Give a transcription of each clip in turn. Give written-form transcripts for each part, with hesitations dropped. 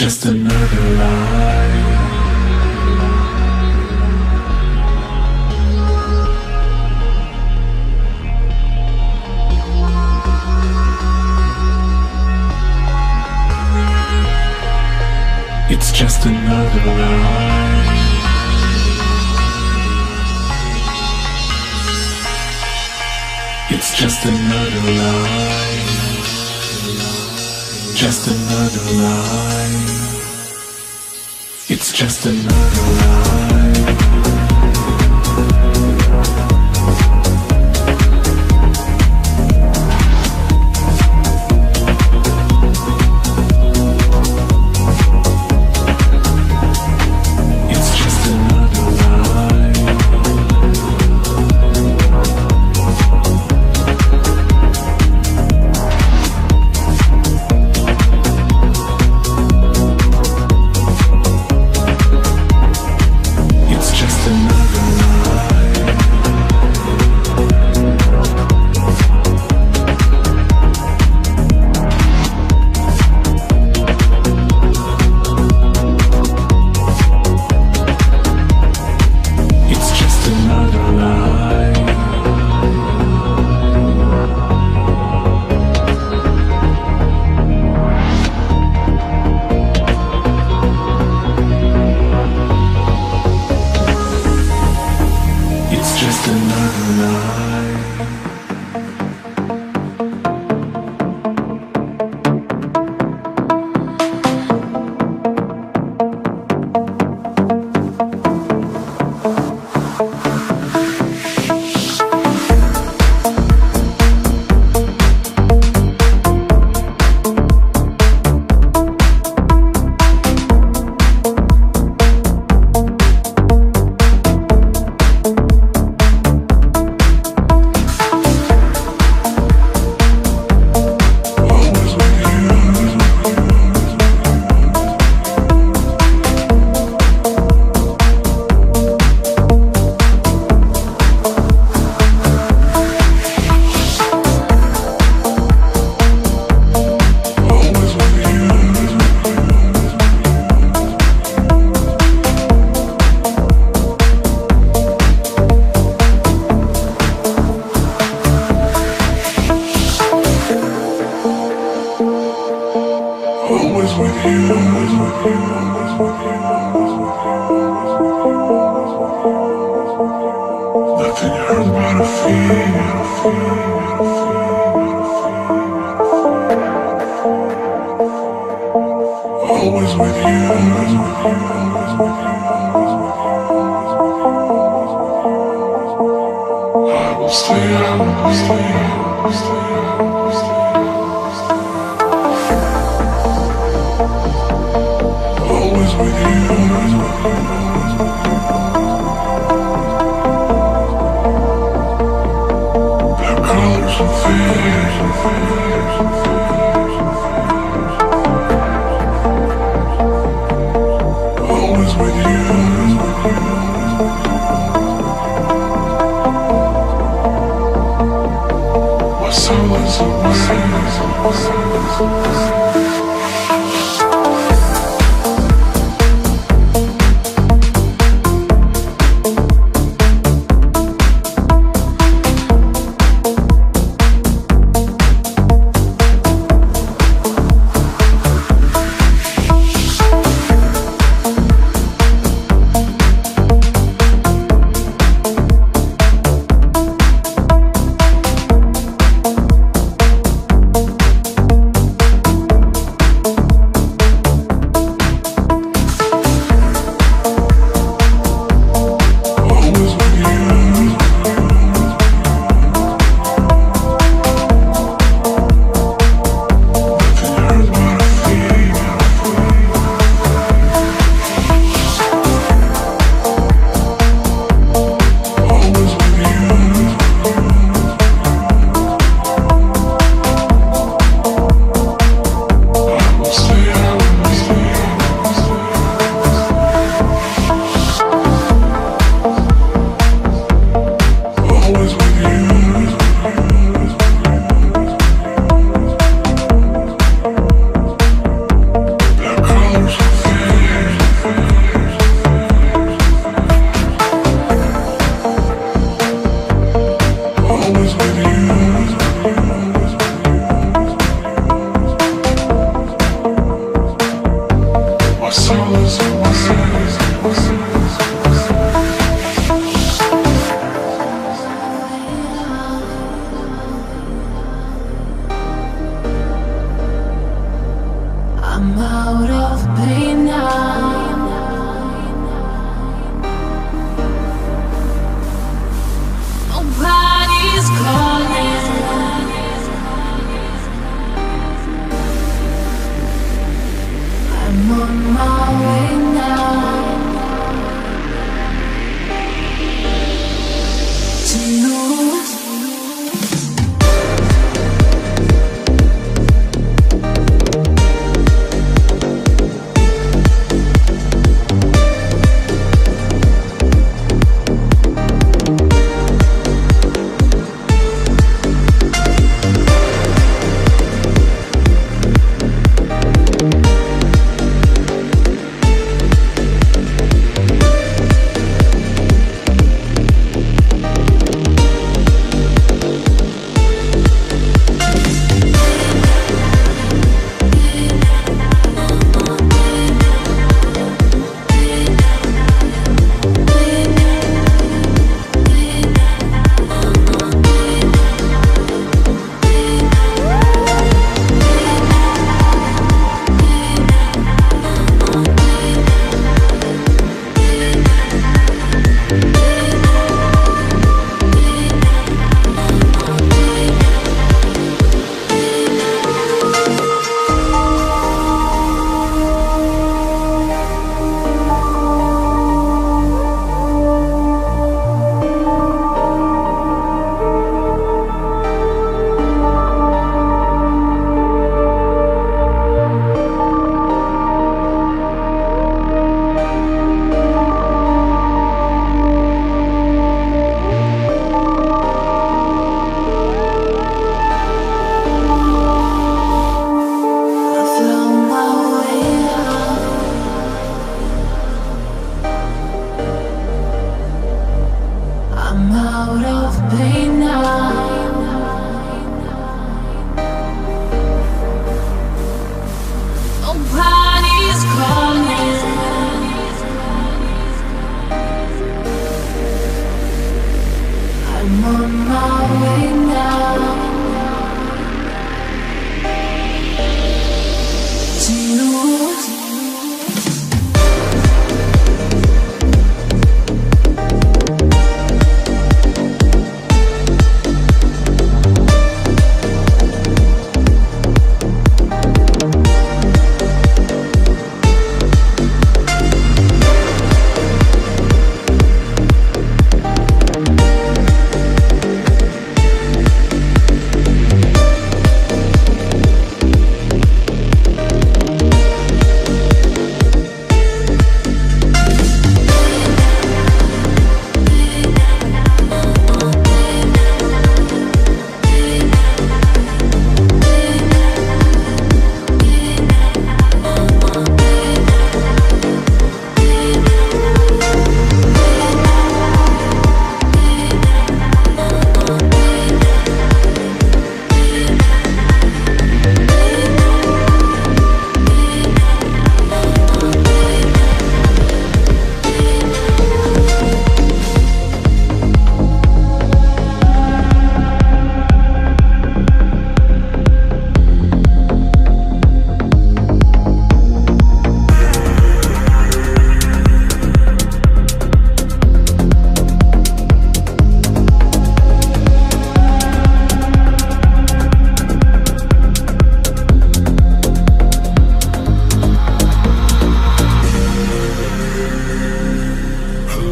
just another lie. It's just another lie. It's just another lie. Just another lie. It's just another lie.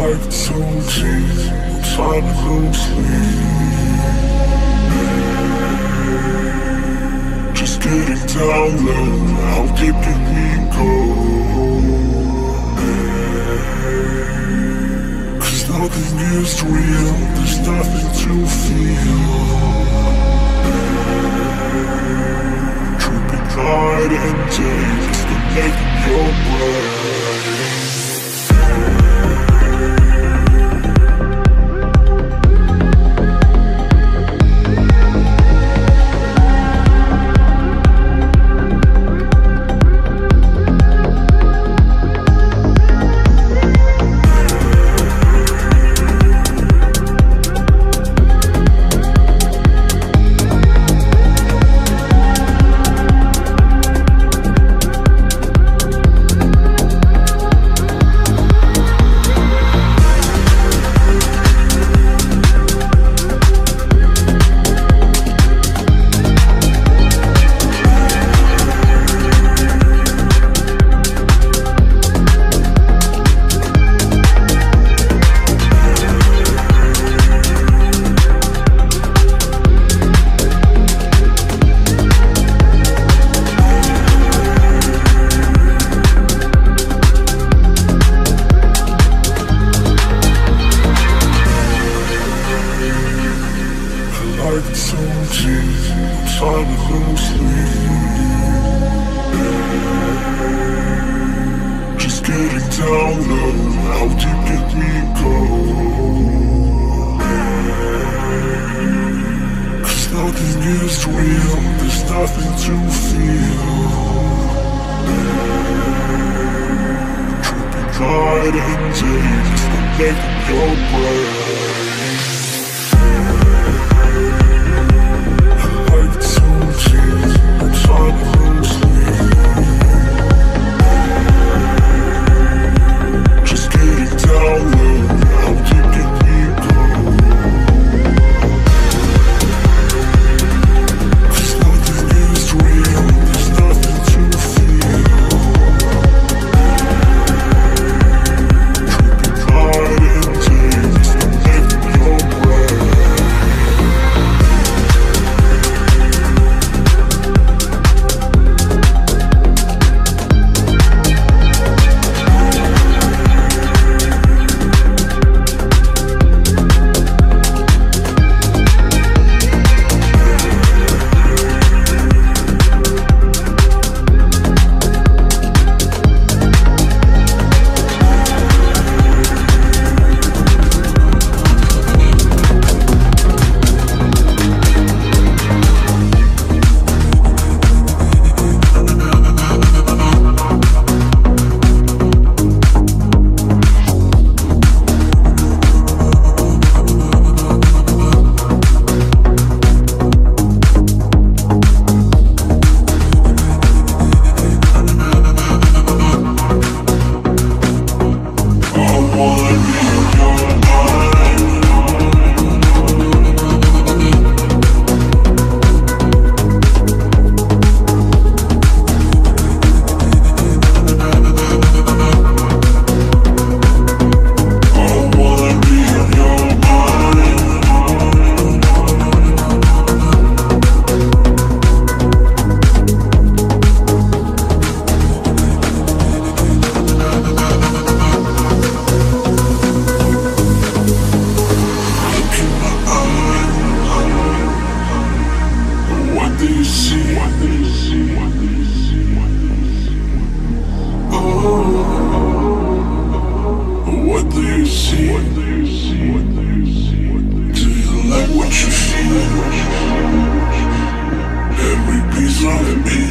like two G's, I'm trying to lose me. Just getting down low, how deep can we go? 'Cause nothing is real, there's nothing to feel. Tripping night and day, disconnecting your brain. Every piece of me.